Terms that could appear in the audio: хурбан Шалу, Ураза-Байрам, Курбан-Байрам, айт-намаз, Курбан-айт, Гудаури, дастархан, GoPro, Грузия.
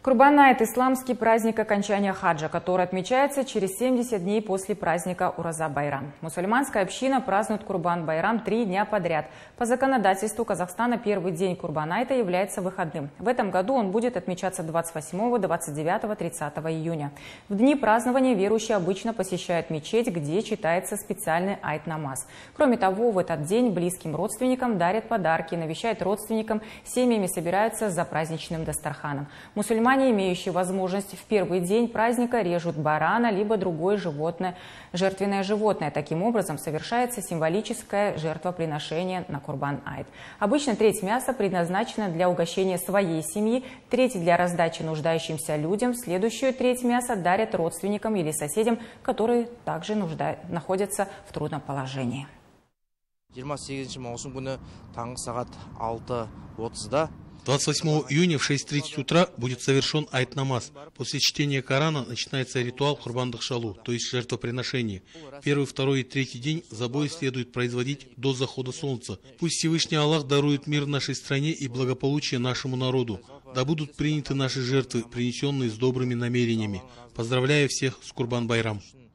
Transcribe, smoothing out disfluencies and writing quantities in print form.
Курбан-айт – исламский праздник окончания хаджа, который отмечается через 70 дней после праздника Ураза-Байрам. Мусульманская община празднует Курбан-Байрам 3 дня подряд. По законодательству Казахстана первый день Курбан-айта является выходным. В этом году он будет отмечаться 28, 29, 30 июня. В дни празднования верующие обычно посещают мечеть, где читается специальный айт-намаз. Кроме того, в этот день близким родственникам дарят подарки, навещают родственникам, семьями собираются за праздничным дастарханом. Мусульмане, имеющие возможность, в первый день праздника режут барана либо другое животное, жертвенное животное. Таким образом совершается символическое жертвоприношение на Курбан-айт. Обычно треть мяса предназначена для угощения своей семьи, треть для раздачи нуждающимся людям, следующую треть мяса дарят родственникам или соседям, которые также находятся в трудном положении. 28 июня в 6:30 утра будет совершен айт-намаз. После чтения Корана начинается ритуал хурбан Шалу, то есть жертвоприношение. Первый, второй и третий день забой следует производить до захода солнца. Пусть Всевышний Аллах дарует мир нашей стране и благополучие нашему народу. Да будут приняты наши жертвы, принесенные с добрыми намерениями. Поздравляю всех с Курбан-Байрам.